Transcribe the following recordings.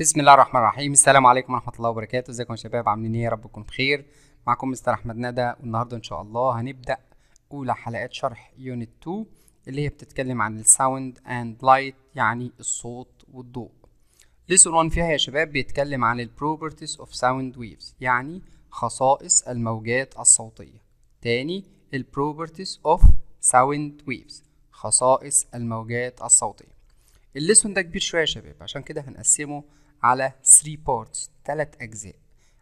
بسم الله الرحمن الرحيم. السلام عليكم ورحمه الله وبركاته. ازيكم يا شباب، عاملين ايه؟ يا رب تكونوا بخير. معاكم مستر احمد ندى، والنهارده ان شاء الله هنبدا اولى حلقات شرح يونت 2 اللي هي بتتكلم عن الساوند اند لايت، يعني الصوت والضوء. ليسون 1 فيها يا شباب بيتكلم عن البروبرتيز اوف ساوند ويفز، يعني خصائص الموجات الصوتيه. تاني البروبرتيز اوف ساوند ويفز، خصائص الموجات الصوتيه. الليسون ده كبير شويه يا شباب، عشان كده هنقسمه على 3 parts، 3 أجزاء.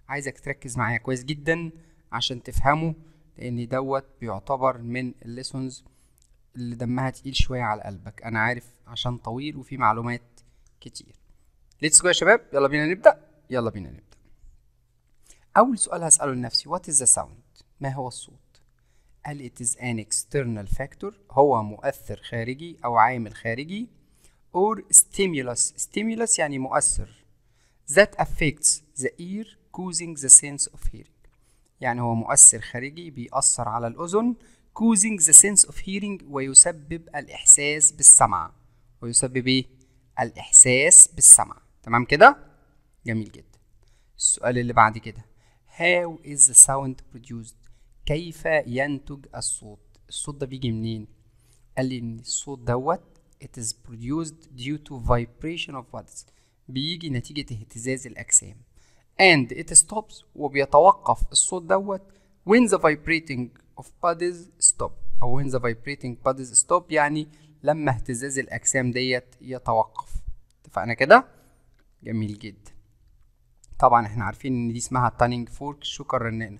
عايزك تركز معايا كويس جدا عشان تفهمه، لأن دوت بيعتبر من الليسونز اللي دمها تقيل شوية على قلبك، أنا عارف عشان طويل وفي معلومات كتير. ليتس جو يا شباب، يلا بينا نبدأ. أول سؤال هسأله لنفسي، وات إز ذا ساوند؟ ما هو الصوت؟ هل it is an external factor، هو مؤثر خارجي أو عامل خارجي، or stimulus، stimulus يعني مؤثر، that affects the ear causing the sense of hearing، يعني هو مؤثر خارجي بيأثر على الأذن causing the sense of hearing، ويسبب الإحساس بالسمع. ويسبب إيه؟ الإحساس بالسمع. تمام كده؟ جميل جدا. السؤال اللي بعد كده، how is the sound produced؟ كيف ينتج الصوت؟ الصوت ده بيجي منين؟ قال لي إن الصوت دوت it is produced due to vibration of bodies، بيجي نتيجة اهتزاز الأجسام، and it stops، وبيتوقف الصوت دوت when the vibrating of bodies stop، أو when the vibrating bodies stop، يعني لما اهتزاز الأجسام ديت يتوقف. اتفقنا كده؟ جميل جدا. طبعا احنا عارفين إن دي اسمها tuning fork، شوكة رنانة،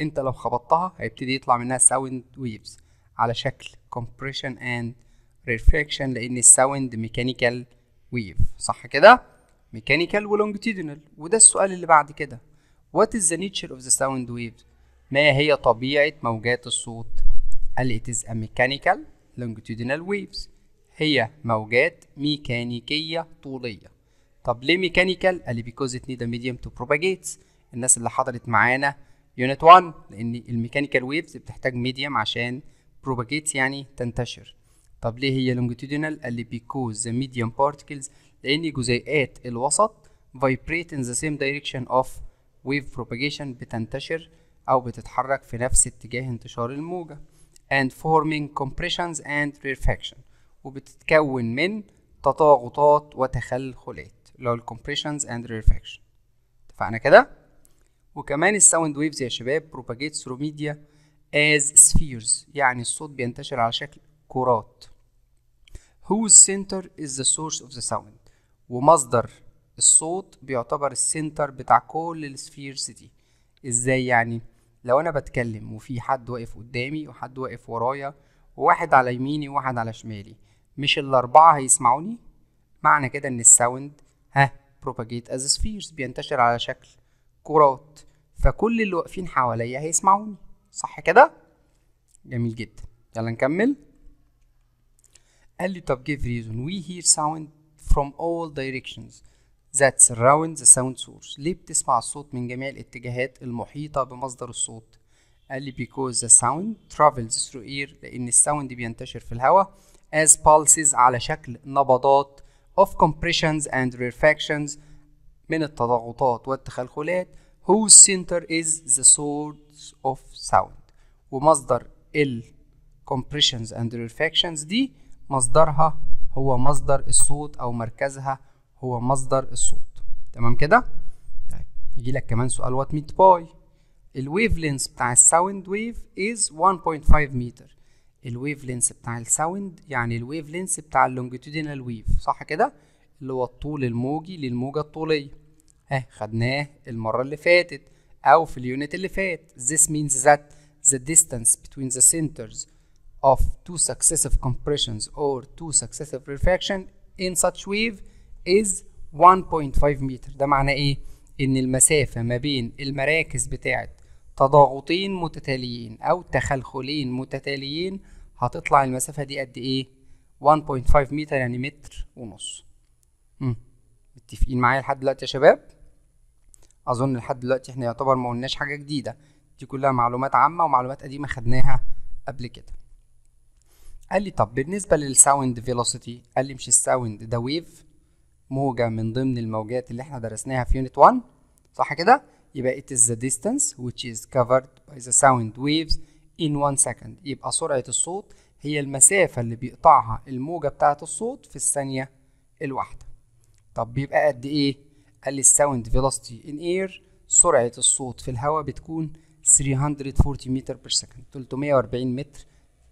أنت لو خبطتها هيبتدي يطلع منها sound waves على شكل compression and refraction، لأن الساوند mechanical wave، صح كده؟ ميكانيكال ولونجيتيودينال. وده السؤال اللي بعد كده، وات از ذا نيتشر اوف ذا ساوند ويفز، ما هي طبيعة موجات الصوت؟ قال ات از ا ميكانيكال لونجيتيودينال ويفز، هي موجات ميكانيكية طولية. طب ليه ميكانيكال؟ قال لي بيكوز ات نيد ا ميديوم تو بروباجيت. الناس اللي حضرت معانا يونت 1، لأن الميكانيكال ويفز بتحتاج ميديوم عشان بروباجيت يعني تنتشر. طب ليه هي لونجيتيودينال؟ قال لي بيكوز ذا ميديوم بارتكلز، لأن جزيئات الوسط vibrate in the same direction of wave propagation، بتنتشر أو بتتحرك في نفس اتجاه انتشار الموجة، and forming compressions and refraction، وبتتكون من تضاغطات وتخلخلات اللي هو compressions and refraction. اتفقنا كده؟ وكمان الساوند ويفز يا شباب propagate through media as spheres، يعني الصوت بينتشر على شكل كرات. whose center is the source of the sound، ومصدر الصوت بيعتبر السنتر بتاع كل السفيرز دي. ازاي يعني؟ لو انا بتكلم وفي حد واقف قدامي وحد واقف ورايا وواحد على يميني وواحد على شمالي، مش الاربعه هيسمعوني؟ معنى كده ان الساوند propagate as spheres، بينتشر على شكل كرات، فكل اللي واقفين حواليا هيسمعوني، صح كده؟ جميل جدا. يلا نكمل. قال لي طب give reason we hear sound from all directions that surround the sound source، ليه بتسمع الصوت من جميع الاتجاهات المحيطة بمصدر الصوت؟ قال لي because the sound travels through air، لأن الساوند بينتشر في الهواء as pulses، على شكل نبضات of compressions and refractions، من التضاغطات والتخلخلات، whose center is the source of sound، ومصدر ال compressions and refractions دي مصدرها هو مصدر الصوت، أو مركزها هو مصدر الصوت. تمام كده؟ طيب يجي لك كمان سؤال، وات ميت باي، الويف لينس بتاع الساوند ويف از 1.5 متر، الويف لينس بتاع الساوند يعني الويف لينس بتاع اللونجيتودينال ويف، صح كده؟ اللي هو الطول الموجي للموجة الطولية. خدناه المرة اللي فاتت أو في اليونت اللي فات. This means that the distance between the centers of two successive compressions or two successive refraction in such wave is 1.5 meter. ده معناه ايه؟ ان المسافة ما بين المراكز بتاعت تضاغطين متتاليين او تخلخلين متتاليين، هتطلع المسافة دي قد ايه؟ 1.5 متر، يعني متر ونص. متفقين معايا لحد دلوقتي يا شباب؟ اظن لحد دلوقتي احنا يعتبر ما قلناش حاجة جديدة، دي كلها معلومات عامة ومعلومات قديمة خدناها قبل كده. قال لي طب بالنسبة للساوند فيلوسيتي، قال لي مش الساوند ده ويف، موجة من ضمن الموجات اللي احنا درسناها في يونت 1، صح كده؟ يبقى it is the distance which is covered by the sound waves in one second. يبقى سرعة الصوت هي المسافة اللي بيقطعها الموجة بتاعة الصوت في الثانية الواحدة. طب بيبقى قد ايه؟ قال لي الساوند فيلوسيتي in air، سرعة الصوت في الهواء بتكون 340 متر بير سكند، 340 متر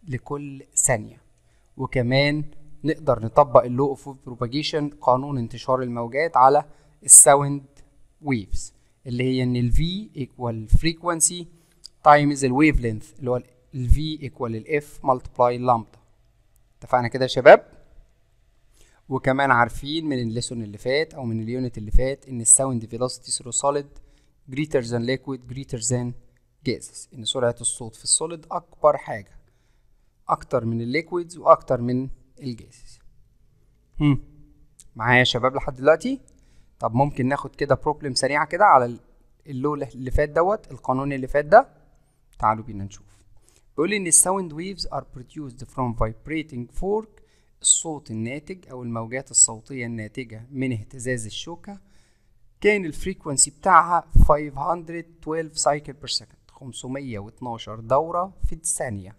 لكل ثانية. وكمان نقدر نطبق اللو اوف بروباجيشن، قانون انتشار الموجات، على الساوند ويفز، اللي هي ان الفي ايكوال فريكوانسي تايمز الويف لينث، اللي هو الفي ايكوال الاف ملتبلاي لامدا. اتفقنا كده يا شباب؟ وكمان عارفين من الليسون اللي فات او من اليونت اللي فات ان الساوند فيلوسيتي ثرو سوليد greater than liquid greater than gases، ان سرعة الصوت في السوليد اكبر حاجة، اكتر من الليكويدز واكتر من الجاز. معايا يا شباب لحد دلوقتي؟ طب ممكن ناخد كده بروبلم سريعه كده على اللو اللي فات دوت، القانون اللي فات ده. تعالوا بينا نشوف. بيقول ان الساوند ويفز ار produced from vibrating fork، الصوت الناتج او الموجات الصوتيه الناتجه من اهتزاز الشوكه، كان الفريكوانسي بتاعها 512 cycle per second، 512 دوره في الثانيه.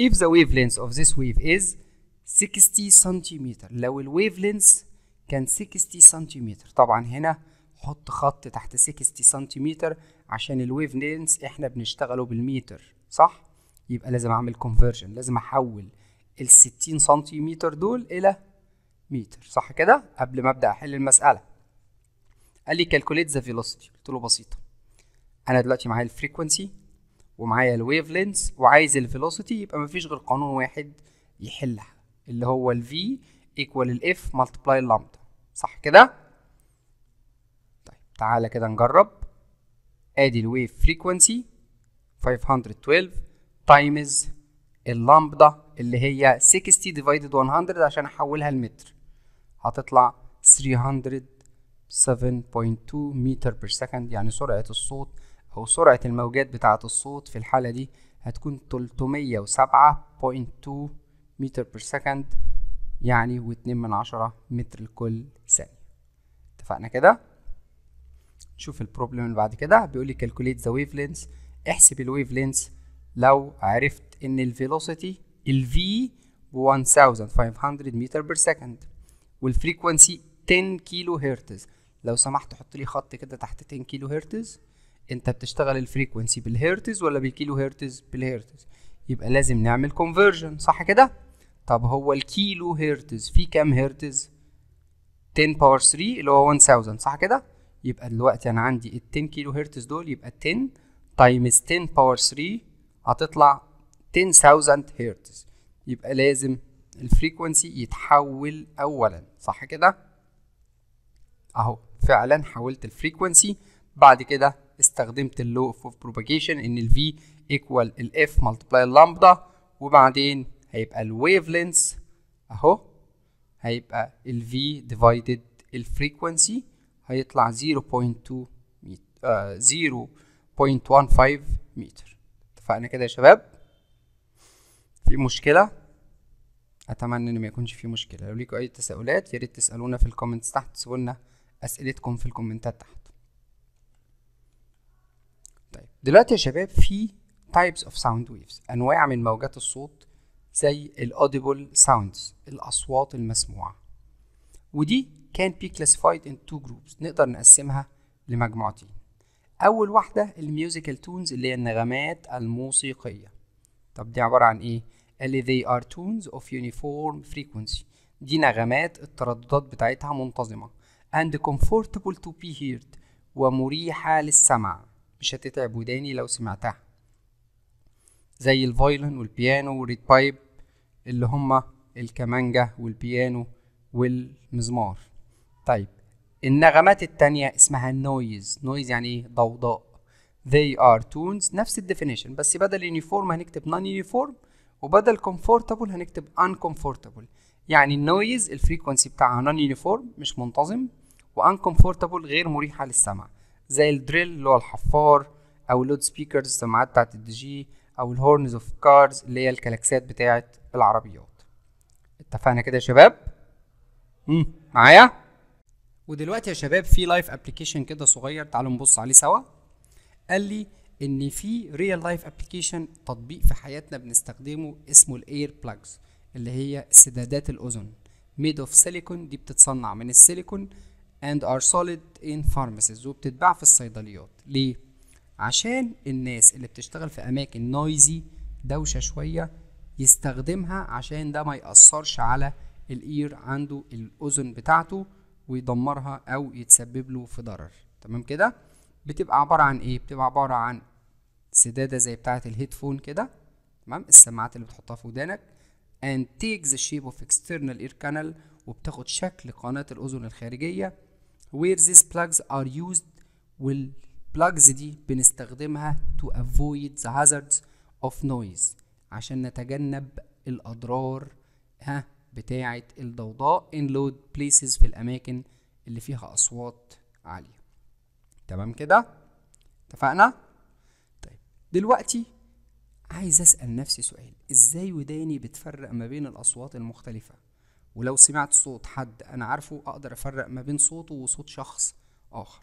if the wavelength of this wave is 60 سنتيمتر، لو الويف لينس كان 60 سنتيمتر، طبعا هنا حط خط تحت 60 سنتيمتر عشان الويف لينس احنا بنشتغله بالمتر، صح؟ يبقى لازم اعمل كونفرجن، لازم احول ال 60 سنتيمتر دول الى متر، صح كده؟ قبل ما ابدا احل المساله. قال لي كالكوليت ذا فيلوسيتي، قلت له بسيطه، انا دلوقتي معايا الفريكوانسي ومعايا الويف لينس وعايز الفيلوسيتي، يبقى مفيش غير قانون واحد يحلها، اللي هو ال V equal ال F multiply lambda، صح كده؟ طيب تعالى كده نجرب. ادي الويف فريكوانسي 512 تايمز اللامبدا اللي هي 60 ديفايدد 100 عشان احولها لمتر، هتطلع 307.2 متر بير سكند، يعني سرعة الصوت او سرعة الموجات بتاعة الصوت في الحالة دي هتكون 307.2 متر بير سكند، يعني 2.2 متر لكل ثانية. اتفقنا كده؟ نشوف البروبلم اللي بعد كده. بيقول لي كالكوليت ذا ويف لينث، احسب الويف لينث. لو عرفت ان الفيلوسيتي الفي ب 1500 متر بير سكند والفريكوانسي 10 كيلو هرتز، لو سمحت حط لي خط كده تحت 10 كيلو هرتز. انت بتشتغل الفريكوانسي بالهرتز ولا بالكيلو هرتز؟ بالهرتز، يبقى لازم نعمل كونفرجن، صح كده؟ طب هو الكيلو هرتز فيه كام هرتز؟ 10 باور 3 اللي هو 1000، صح كده؟ يبقى دلوقتي انا عندي ال 10 كيلو هرتز دول، يبقى 10 تايمز 10 باور 3 هتطلع 10000 هرتز، يبقى لازم الفريكوانسي يتحول اولا، صح كده؟ اهو فعلا حولت الفريكوانسي. بعد كده استخدمت اللو اوف بروباجيشن ان ال V ايكوال ال F ملتبلاي اللامبدا، وبعدين هيبقى الويف لينث اهو هيبقى ال V ديفايدد الفريكوانسي، هيطلع 0.15 متر. اتفقنا كده يا شباب؟ في مشكلة؟ اتمنى ان ما يكونش في مشكلة. لو ليكوا اي تساؤلات يا ريت تسألونا في الكومنتس تحت، تسألونا اسئلتكم في الكومنتات تحت. طيب دلوقتي يا شباب في types of sound waves، انواع من موجات الصوت، زي ال audible sounds، الاصوات المسموعه، ودي can be classified in two groups، نقدر نقسمها لمجموعتين. اول واحده الميوزيكال تونز اللي هي النغمات الموسيقيه. طب دي عباره عن ايه؟ قال لي they are tunes of uniform frequency، دي نغمات الترددات بتاعتها منتظمه and comfortable to be heard، ومريحه للسمع، مش هتتعب وداني لو سمعتها، زي الفايلن والبيانو والريد بايب اللي هما الكمانجة والبيانو والمزمار. طيب النغمات التانية اسمها نويز. نويز يعني ايه؟ ضوضاء. they are tunes نفس الديفينيشن، بس بدل يونيفورم هنكتب نون يونيفورم، وبدل كومفورتابل هنكتب ان كومفورتابل. يعني النويز الفريكونسي بتاعها نون يونيفورم مش منتظم، وان كومفورتابل غير مريحة للسمع، زي الدريل اللي هو الحفار، او اللود سبيكرز السماعات بتاعت الدي جي، او الهورنز اوف كارز اللي هي الكلاكسات بتاعت العربيات. اتفقنا كده يا شباب؟ معايا؟ ودلوقتي يا شباب في لايف ابلكيشن كده صغير، تعالوا نبص عليه سوا. قال لي ان في ريال لايف ابلكيشن، تطبيق في حياتنا بنستخدمه، اسمه الاير بلاجز اللي هي سدادات الاذن، ميد اوف سيليكون، دي بتتصنع من السيليكون and are solid in pharmacies وبتتباع في الصيدليات. ليه؟ عشان الناس اللي بتشتغل في اماكن نويزي دوشه شويه يستخدمها، عشان ده ما يأثرش على الاير عنده الاذن بتاعته ويدمرها او يتسبب له في ضرر. تمام كده؟ بتبقى عباره عن ايه؟ بتبقى عباره عن سداده زي بتاعه الهيدفون كده، تمام، السماعات اللي بتحطها في ودانك، and takes the shape of external ear canal، وبتاخد شكل قناه الاذن الخارجيه. where these plugs are used، والplugs دي بنستخدمها to avoid the hazards of noise، عشان نتجنب الاضرار بتاعه الضوضاء in loud places، في الاماكن اللي فيها اصوات عاليه. تمام كده؟ اتفقنا؟ طيب دلوقتي عايز اسال نفسي سؤال، ازاي وداني بتفرق ما بين الاصوات المختلفه؟ ولو سمعت صوت حد انا عارفه اقدر افرق ما بين صوته وصوت شخص اخر.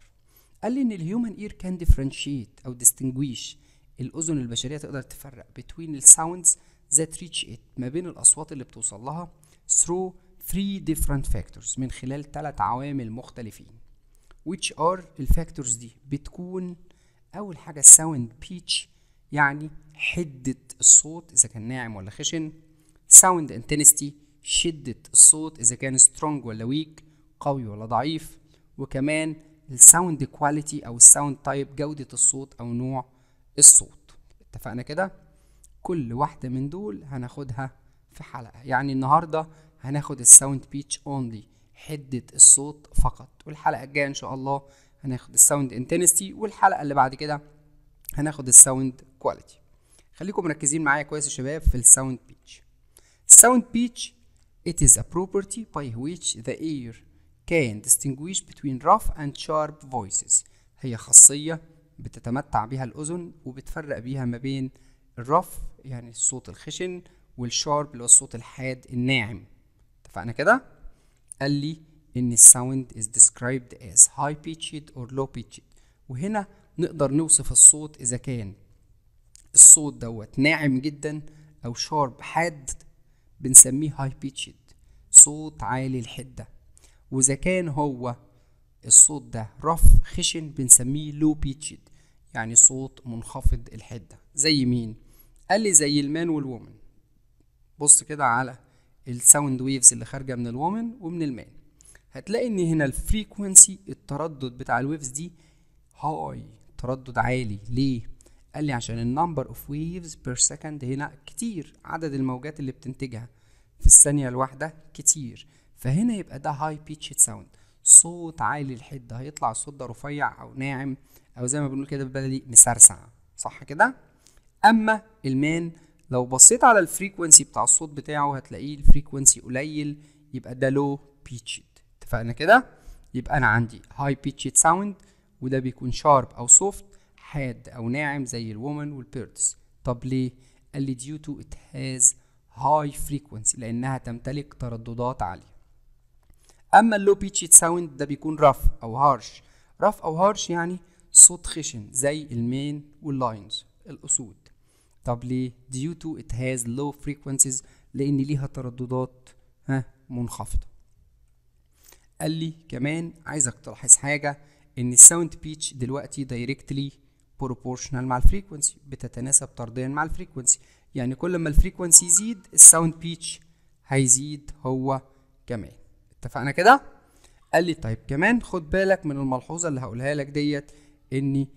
قال لي ان الهيومن اير كان ديفرنشيت او ديستنجويش، الاذن البشريه تقدر تفرق between the sounds that reach it، ما بين الاصوات اللي بتوصل لها، through 3 different factors، من خلال 3 عوامل مختلفين. which are الفاكتورز دي؟ بتكون اول حاجه الساوند بيتش، يعني حده الصوت اذا كان ناعم ولا خشن، ساوند انتنستي، شده الصوت اذا كان سترونج ولا ويك، قوي ولا ضعيف، وكمان الساوند كواليتي او الساوند تايب، جوده الصوت او نوع الصوت. اتفقنا كده؟ كل واحده من دول هناخدها في حلقه، يعني النهارده هناخد الساوند بيتش اونلي، حده الصوت فقط، والحلقه الجايه ان شاء الله هناخد الساوند انتنستي، والحلقه اللي بعد كده هناخد الساوند كواليتي. خليكم مركزين معايا كويس يا شباب في الساوند بيتش. الساوند بيتش it is a property by which the ear can distinguish between rough and sharp voices، هي خاصيه بتتمتع بيها الاذن وبتفرق بيها ما بين الرف يعني الصوت الخشن، والشارب اللي هو الصوت الحاد الناعم. اتفقنا كده؟ قال لي ان الساوند is described as high pitched or low pitched، وهنا نقدر نوصف الصوت اذا كان الصوت دوت ناعم جدا او شارب حاد، بنسميه high pitched، صوت عالي الحده، واذا كان هو الصوت ده رف خشن بنسميه low pitched، يعني صوت منخفض الحده. زي مين؟ قال لي زي المان والومن. بص كده على الساوند ويفز اللي خارجه من الومن ومن المان، هتلاقي ان هنا الفريكوانسي، التردد بتاع الويفز دي هاي، تردد عالي. ليه؟ قال لي عشان النمبر اوف ويفز بير سكند هنا كتير، عدد الموجات اللي بتنتجها في الثانيه الواحده كتير، فهنا يبقى ده هاي بيتشد ساوند، صوت عالي الحده، هيطلع الصوت ده رفيع او ناعم او زي ما بنقول كده بالبلدي مسرسع، صح كده؟ اما المان لو بصيت على الفريكوانسي بتاع الصوت بتاعه هتلاقيه الفريكوانسي قليل، يبقى ده لو بيتشد. اتفقنا كده؟ يبقى انا عندي هاي بيتشد ساوند، وده بيكون شارب او سوفت، حاد او ناعم زي الومن والبيردز. طب ليه؟ قال لي ديو تو ات هاز هاي فريكوانسي، لانها تمتلك ترددات عاليه. اما اللو بيتشد ساوند ده بيكون رف او هارش، رف او هارش يعني صوت خشن زي المين واللاينز، الاسود. طب ليه؟ due to it has low frequencies، لأن ليها ترددات منخفضة. قال لي كمان عايزك تلاحظ حاجة، إن الساوند بيتش دلوقتي directly proportional مع الفريكونسي، بتتناسب طرديا مع الفريكونسي، يعني كل ما الفريكونسي يزيد الساوند بيتش هيزيد هو كمان. اتفقنا كده؟ قال لي طيب كمان خد بالك من الملحوظة اللي هقولها لك ديت، إن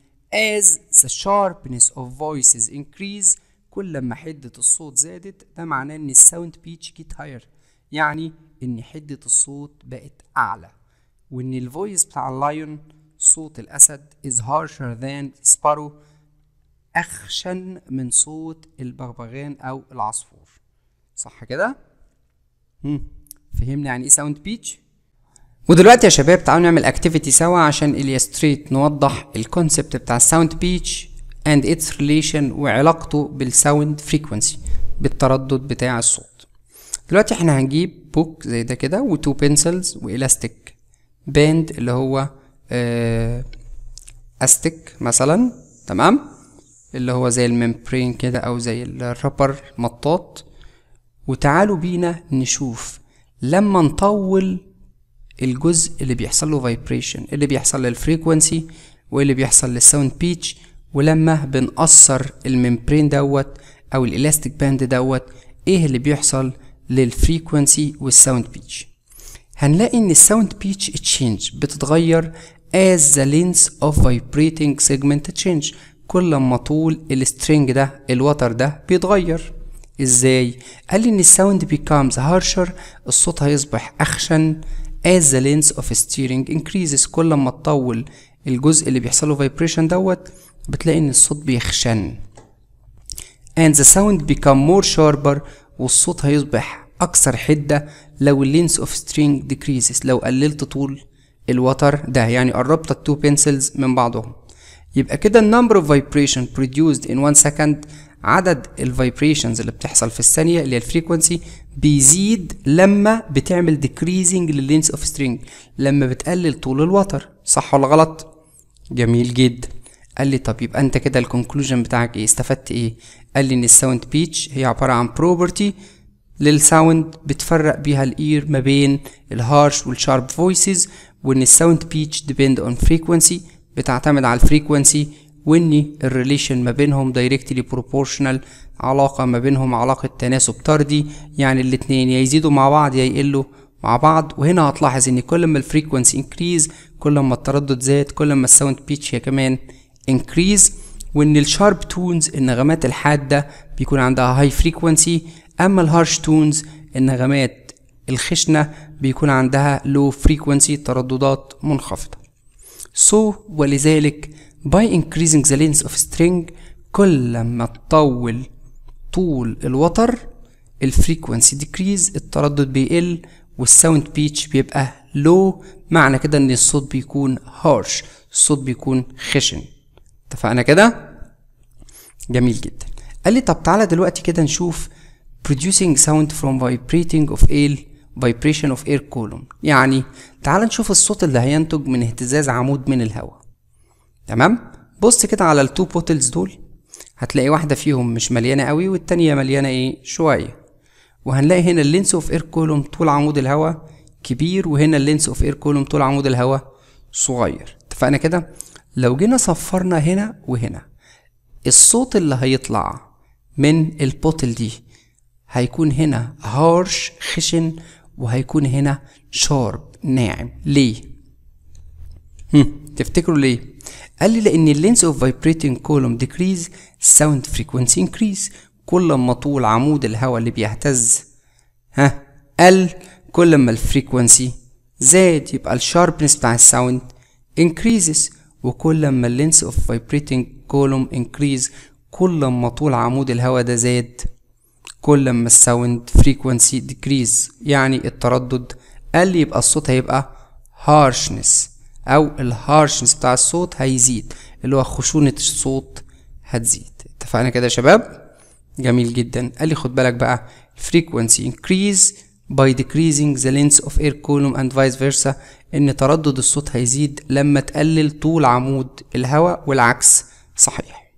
as the sharpness of voices increase، كل لما حدة الصوت زادت ده معناه ان الساوند بيتش get higher، يعني ان حدة الصوت بقت اعلى، وان الفويس بتاع اللايون، صوت الاسد، is harsher than sparrow، اخشن من صوت البغبغان او العصفور، صح كده؟ فهمنا يعني ايه ساوند بيتش؟ ودلوقتي يا شباب تعالوا نعمل اكتيفيتي سوا عشان اليستريت، نوضح الكونسبت بتاع الساوند بيتش اند اتس ريليشن، وعلاقته بالساوند فريكوانسي، بالتردد بتاع الصوت. دلوقتي احنا هنجيب بوك زي ده كده، و2 بنسلز، والاستيك، باند اللي هو استيك مثلا، تمام، اللي هو زي الممبرين كده او زي الرابر مطاط. وتعالوا بينا نشوف لما نطول الجزء اللي بيحصل له فايبريشن، اللي بيحصل للفريكوانسي واللي بيحصل للساوند بيتش، ولما بنقصر الممبرين دوت او الالاستيك باند دوت ايه اللي بيحصل للفريكوانسي والساوند بيتش. هنلاقي ان الساوند بيتش تشينج، بتتغير as the length of vibrating segment change. كل ما طول السترينج ده الوتر ده بيتغير. ازاي؟ قال لي ان الساوند becomes harsher، الصوت هيصبح اخشن as the length of steering increases. كل ما تطول الجزء اللي بيحصله vibration دوت بتلاقي ان الصوت بيخشن. and the sound become more sharper، والصوت هيصبح اكثر حدة لو length of string decreases، لو قللت طول الوتر ده، يعني قربت التو بنسلز من بعضهم. يبقى كده number of vibration produced in one second، عدد الفايبريشنز اللي بتحصل في الثانية اللي هي الفريكوانسي بيزيد لما بتعمل decreasing لللينس اوف سترينج، لما بتقلل طول الوتر. صح ولا غلط؟ جميل جدا. قال لي طب يبقى انت كده الكونكلوجن بتاعك ايه؟ استفدت ايه؟ قال لي ان الساوند بيتش هي عبارة عن بروبرتي للساوند بتفرق بيها الاير ما بين الهارش والشارب فويسز، وان الساوند بيتش ديبند اون فريكوانسي، بتعتمد على الفريكوانسي، وان الريليشن ما بينهم دايركتلي بروبورشنال، علاقه ما بينهم علاقه تناسب طردي، يعني الاتنين يا يزيدوا مع بعض يا يقلوا مع بعض. وهنا هتلاحظ ان كل ما الفريكوانسي انكريز كل ما التردد زاد، كل ما الساوند بيتش هي كمان انكريز. وان الشارب تونز النغمات الحاده بيكون عندها هاي فريكوانسي، اما الهارش تونز النغمات الخشنه بيكون عندها لو فريكوانسي، ترددات منخفضه. سو ولذلك by increasing the length of string، كل ما تطول طول الوتر الفريكوانسي decrease، التردد بيقل، والساوند بيتش بيبقى low. معنى كده ان الصوت بيكون harsh، الصوت بيكون خشن. اتفقنا كده؟ جميل جدا. قال لي طب تعالى دلوقتي كده نشوف producing sound from vibrating of air vibration of air column. يعني تعالى نشوف الصوت اللي هينتج من اهتزاز عمود من الهواء. تمام، بص كده على التو بوتلز دول، هتلاقي واحده فيهم مش مليانه قوي والتانيه مليانه ايه شويه. وهنلاقي هنا اللينس اوف اير كولوم طول عمود الهواء كبير، وهنا اللينس اوف اير كولوم طول عمود الهواء صغير. اتفقنا كده؟ لو جينا صفرنا هنا وهنا، الصوت اللي هيطلع من البوتل دي هيكون هنا هارش خشن، وهيكون هنا شارب ناعم. ليه؟ تفتكروا ليه؟ قال لي لأن اللينس اوف فايبريتنج كولوم ديكريز، ساوند فريكوانسي انكريز. كل ما طول عمود الهواء اللي بيهتز قل، كل ما الفريكوانسي زاد، يبقى الشاربنس بتاع الساوند انكريزز. وكل ما اللينس اوف فايبريتنج كولوم انكريز، كل ما طول عمود الهواء ده زاد، كل ما الساوند فريكوانسي ديكريز، يعني التردد قل، يبقى الصوت هيبقى هارشنس، او الهارشنس بتاع الصوت هيزيد، اللي هو خشونة الصوت هتزيد. اتفقنا كده يا شباب؟ جميل جدا. قال لي خد بالك بقى، frequency increase by decreasing the length of air column and vice versa، ان تردد الصوت هيزيد لما تقلل طول عمود الهواء، والعكس صحيح.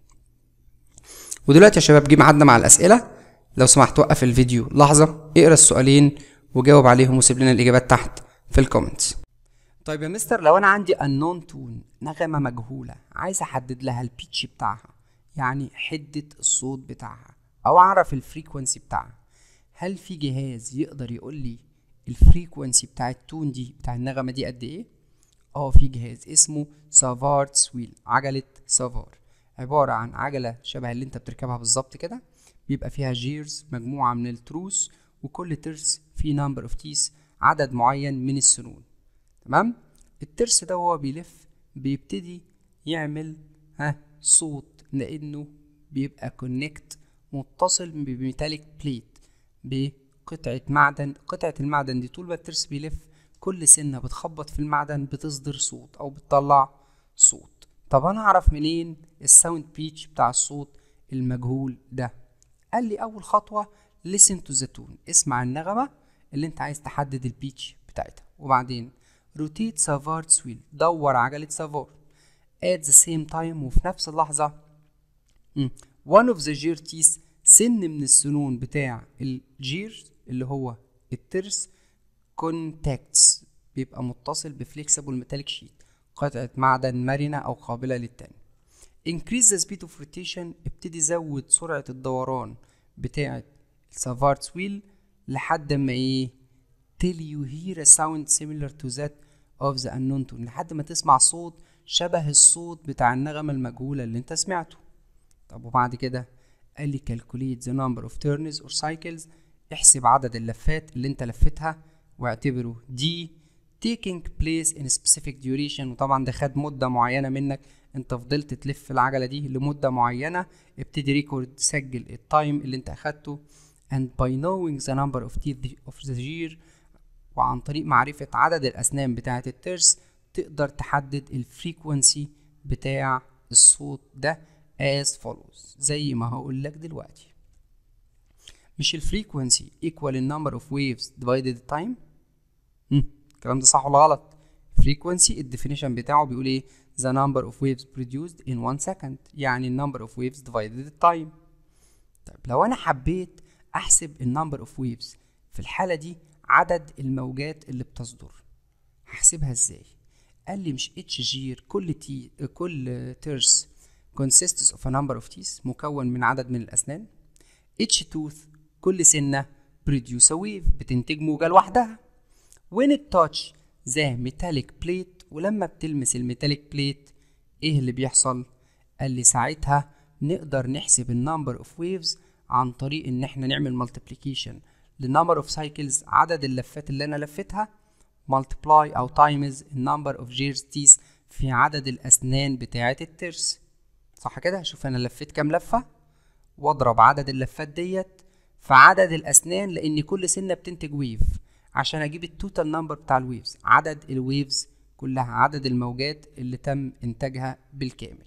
ودلوقتي يا شباب جه ميعادنا مع الاسئلة. لو سمحت وقف الفيديو لحظة، اقرا السؤالين وجاوب عليهم، وسيب لنا الاجابات تحت في الكومنتس. طيب يا مستر، لو انا عندي unknown tune، نغمة مجهولة، عايز احدد لها البيتش بتاعها، يعني حدة الصوت بتاعها، او اعرف الفريكوانسي بتاعها، هل في جهاز يقدر يقول لي الفريكوانسي بتاع التون دي، بتاع النغمة دي قد ايه؟ في جهاز اسمه سافارتس ويل، عجلة سافار، عبارة عن عجلة شبه اللي انت بتركبها بالظبط كده، بيبقى فيها جيرز، مجموعة من التروس، وكل ترس فيه نمبر اوف تيس، عدد معين من السنون. تمام، الترس ده وهو بيلف بيبتدي يعمل صوت، لانه بيبقى كونكت، متصل بميتاليك بليت، بقطعه معدن. قطعه المعدن دي طول ما الترس بيلف كل سنه بتخبط في المعدن بتصدر صوت او بتطلع صوت. طب انا اعرف منين الساوند بيتش بتاع الصوت المجهول ده؟ قال لي اول خطوه listen to the tune، اسمع النغمه اللي انت عايز تحدد البيتش بتاعتها، وبعدين rotate Savart's wheel، دور عجلة سافارت at the same time، وفي نفس اللحظة one of the gear teeth، سن من السنون بتاع الجير اللي هو الترس contacts، بيبقى متصل بفليكسبل ميتاليك شيت، قطعة معدن مرنة أو قابلة للتاني. increase the speed of rotation، ابتدي زود سرعة الدوران بتاعة Savart's wheel لحد ما ايه till you hear a sound similar to that of the unknown tune، لحد ما تسمع صوت شبه الصوت بتاع النغمة المجهولة اللي انت سمعته. طب وبعد كده قال لي calculate the number of turns or cycles، احسب عدد اللفات اللي انت لفتها واعتبره دي taking place in specific duration، وطبعا ده خد مدة معينة منك، انت فضلت تلف العجلة دي لمدة معينة، ابتدي ريكورد، سجل التايم اللي انت اخدته. and by knowing the number of teeth of the gear، وعن طريق معرفة عدد الأسنان بتاعة الترس تقدر تحدد الفريكونسي بتاع الصوت ده as follows، زي ما هقول لك دلوقتي. مش الفريكونسي equal number of waves divided time؟ الكلام ده صح ولا غلط؟ الفريكونسي الديفينيشن بتاعه بيقول ايه؟ the number of waves produced in one second، يعني number of waves divided time. طيب لو أنا حبيت أحسب number of waves في الحالة دي عدد الموجات اللي بتصدر، هحسبها ازاي؟ قال لي مش اتش جير كل ترس consists of a number of teeth، مكون من عدد من الأسنان. اتش توث كل سنة produce a wave، بتنتج موجة لوحدها. when it touch the metallic plate، ولما بتلمس الميتاليك بليت ايه اللي بيحصل؟ قال لي ساعتها نقدر نحسب النمبر اوف ويفز عن طريق ان احنا نعمل مالتيبليكيشن للنمبر اوف سايكلز، عدد اللفات اللي انا لفتها، مالتبلاي او تايمز النمبر اوف جيرز تيس في عدد الاسنان بتاعه الترس. صح كده؟ اشوف انا لفيت كام لفه واضرب عدد اللفات ديت في عدد الاسنان، لان كل سنه بتنتج ويف، عشان اجيب التوتال نمبر بتاع الويفز، عدد الويفز كلها، عدد الموجات اللي تم انتاجها بالكامل.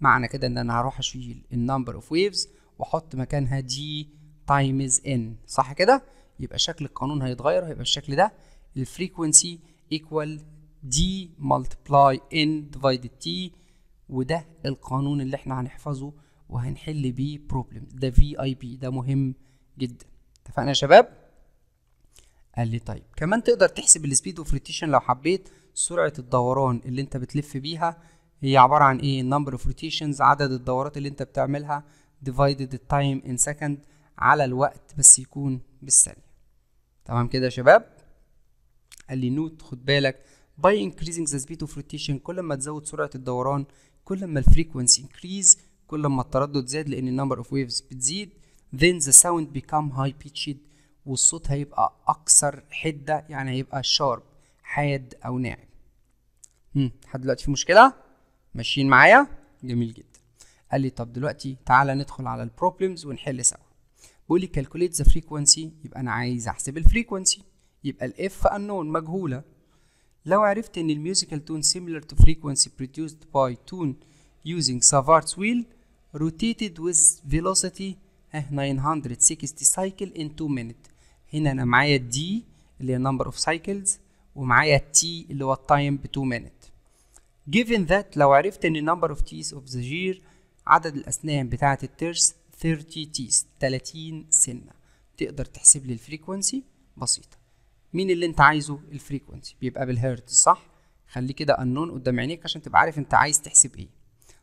معنى كده ان انا هروح اشيل النمبر اوف ويفز واحط مكانها دي تايمز ان، صح كده؟ يبقى شكل القانون هيتغير، هيبقى الشكل ده، الفريكوينسي ايكوال دي ملتبلاي ان ديفايدد تي، وده القانون اللي احنا هنحفظه وهنحل بيه بروبلمز، ده في اي بي، ده مهم جدا. اتفقنا يا شباب؟ قال لي طيب كمان تقدر تحسب السبيد اوف روتيشن لو حبيت، سرعة الدوران اللي انت بتلف بيها هي عبارة عن ايه؟ number of rotations، عدد الدورات اللي انت بتعملها divided the time in second، على الوقت بس يكون بالثانية. تمام كده يا شباب؟ قال لي نوت، خد بالك by increasing the speed of rotation، كل ما تزود سرعة الدوران كل ما الفريكونسي increase، كل ما التردد زاد لأن number of waves بتزيد، then the sound become high pitched، والصوت هيبقى أكثر حدة، يعني هيبقى sharp، حاد أو ناعم. لحد دلوقتي في مشكلة؟ ماشيين معايا؟ جميل جدا. قال لي طب دلوقتي تعالى ندخل على البروبلمز ونحل سوا. بيقول لي كالكوليت ذا فريكونسي، يبقى أنا عايز أحسب الفريكونسي، يبقى الإف أنون مجهولة. لو عرفت إن الميوزيكال تون similar to frequency produced by tune using Savart's wheel rotated with velocity 960 cycle in 2 minutes، هنا أنا معايا الدي اللي هي number of cycles، ومعايا التي اللي هو التايم ب 2 minutes. given that، لو عرفت ان number of teeth of the gear، عدد الاسنان بتاعه الترس 30 teeth، 30 سنه، تقدر تحسب لي الفريكونسي بسيطه. مين اللي انت عايزه؟ الفريكونسي بيبقى بالهرتز، صح؟ خليه كده انون قدام عينيك عشان تبقى عارف انت عايز تحسب ايه.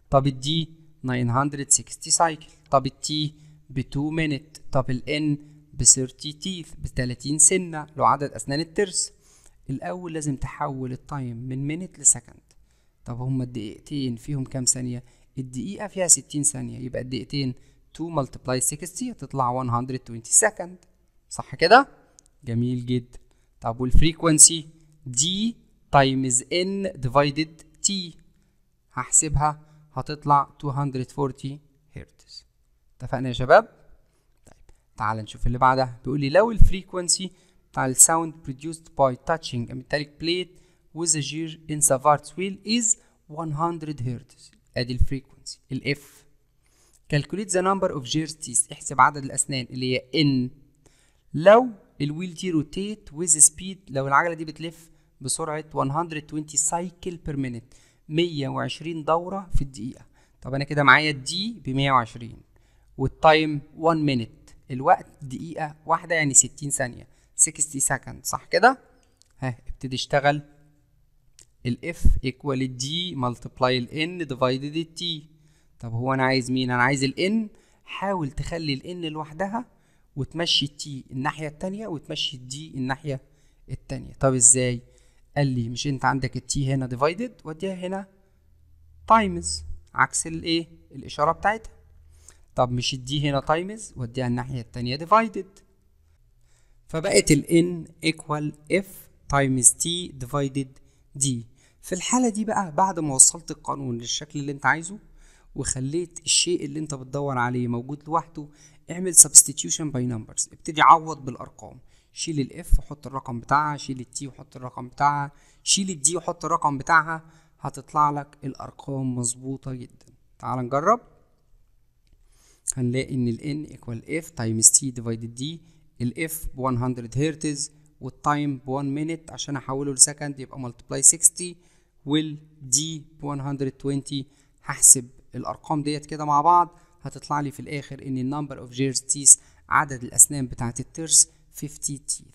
طب الدي 960 سايكل، طب التي ب 2 minutes، طب الان ب 30 teeth، ب 30 سنه لو عدد اسنان الترس. الأول لازم تحول التايم من مينت لسكند. طب هما الدقيقتين فيهم كام ثانية؟ الدقيقة فيها 60 ثانية، يبقى الدقيقتين 2 ملتبلاي 60 هتطلع 120 سكند، صح كده؟ جميل جدا. طب والفريكونسي دي تايمز ان ديفايدد تي، هحسبها هتطلع 240 هرتز. اتفقنا يا شباب؟ طيب تعال نشوف اللي بعدها. بيقول لي لو الفريكونسي بتاع الساوند produced by touching a metallic plate with a gear in Savart's wheel is 100 Hz، ادي الفريكونسي الاف. calculate the number of gear teeth، احسب عدد الاسنان اللي هي ان. لو الويل دي rotate with speed، لو العجله دي بتلف بسرعة 120 سايكل بير مينيت، 120 دورة في الدقيقة. طب أنا كده معايا الدي ب 120 والتايم 1 مينيت، الوقت دقيقة واحدة يعني 60 ثانية، 60 سكند صح كده؟ ها ابتدي اشتغل. الاف ايكوال الدي ملتبلاي الان ديفايدد التي. طب هو أنا عايز مين؟ أنا عايز الان. حاول تخلي الان لوحدها وتمشي التي الناحية التانية وتمشي الدي الناحية التانية. طب ازاي؟ قال لي مش انت عندك التي هنا ديفايدد واديها هنا تايمز عكس الايه الاشاره بتاعتها. طب مش الدي هنا تايمز واديها الناحيه التانية ديفايدد، فبقت الان ايكوال اف تايمز تي ديفايدد دي. في الحاله دي بقى بعد ما وصلت القانون للشكل اللي انت عايزه وخليت الشيء اللي انت بتدور عليه موجود لوحده، اعمل سبستيتيوشن باي نمبرز، ابتدي عوض بالارقام. شيل الاف وحط الرقم بتاعها، شيل التي وحط الرقم بتاعها، شيل الدي وحط الرقم بتاعها، هتطلع لك الارقام مظبوطه جدا. تعال نجرب. هنلاقي ان الان ايكوال اف تايمز تي ديفايدد دي، الاف ب 100 هرتز والتايم ب 1 مينيت عشان احوله لسكند يبقى ملتبلاي 60 والدي ب 120. هحسب الارقام ديت كده مع بعض، هتطلع لي في الاخر ان النمبر اوف جيرز تيس عدد الاسنان بتاعت الترس 50 تيث،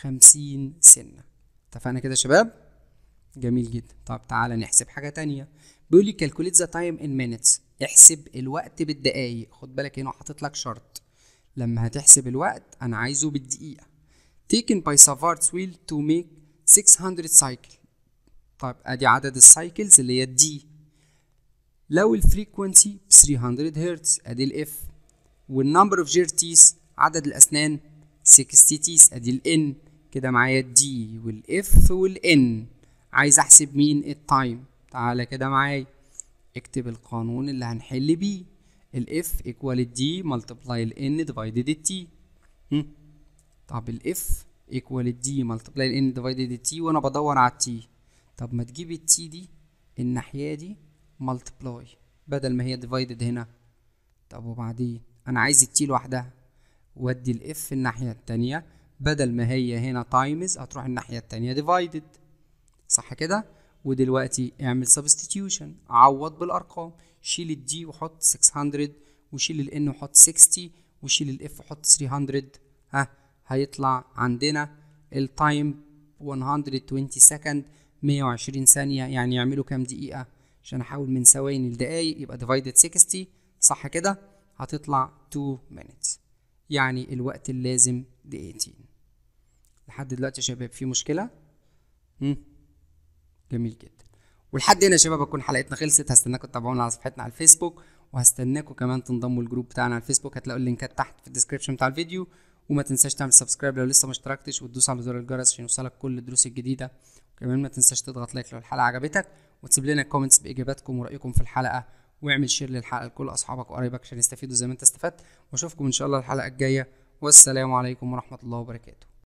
50 سنة. اتفقنا كده يا شباب؟ جميل جدا. طب تعالى نحسب حاجة تانية. بيقول لي calculate the time in minutes، احسب الوقت بالدقايق. خد بالك هنا حاطط لك شرط، لما هتحسب الوقت أنا عايزه بالدقيقة. taken by Savart's wheel to make 600 cycle. طب أدي عدد السايكلز اللي هي الدي. لو الفريكونسي 300 هرتز أدي الإف، والنمبر أوف جيرتيس عدد الأسنان 60 تيس ادي الان. كده معايا الدي والاف والان، عايز احسب مين؟ التايم. تعالى كده معايا اكتب القانون اللي هنحل بيه. الاف ايكوال الدي ملتبلاي الان ديفايدد التي. طب الاف ايكوال الدي ملتبلاي الان ديفايدد التي وانا بدور على التي. طب ما تجيب التي دي الناحيه دي ملتبلاي بدل ما هي ديفايدد هنا. طب وبعدين انا عايز التي لوحدها، وادي الاف الناحية التانية بدل ما هي هنا تايمز هتروح الناحية التانية ديفايدد صح كده. ودلوقتي اعمل سبستيتيوشن، عوض بالارقام، شيل الدي وحط 600 وشيل الان وحط 60 وشيل الاف وحط 300. ها هيطلع عندنا التايم 120 سكند، 120 ثانية، يعني يعملوا كام دقيقة؟ عشان احاول من ثواني لدقايق يبقى ديفايدد 60 صح كده، هتطلع 2 minutes يعني الوقت اللازم دقيقتين. لحد دلوقتي يا شباب في مشكلة؟ جميل جدا. ولحد هنا يا شباب هتكون حلقتنا خلصت. هستناكم تتابعونا على صفحتنا على الفيسبوك، وهستناكم كمان تنضموا للجروب بتاعنا على الفيسبوك، هتلاقوا اللينكات تحت في الديسكربشن بتاع الفيديو. وما تنساش تعمل سبسكرايب لو لسه ما اشتركتش، وتدوس على زر الجرس عشان يوصلك كل الدروس الجديدة. وكمان ما تنساش تضغط لايك لو الحلقة عجبتك، وتسيب لنا كومنتس بإجاباتكم ورأيكم في الحلقة، واعمل شير للحلقة لكل أصحابك وقرايبك عشان يستفيدوا زي ما أنت استفدت. وأشوفكم إن شاء الله الحلقة الجاية، والسلام عليكم ورحمة الله وبركاته.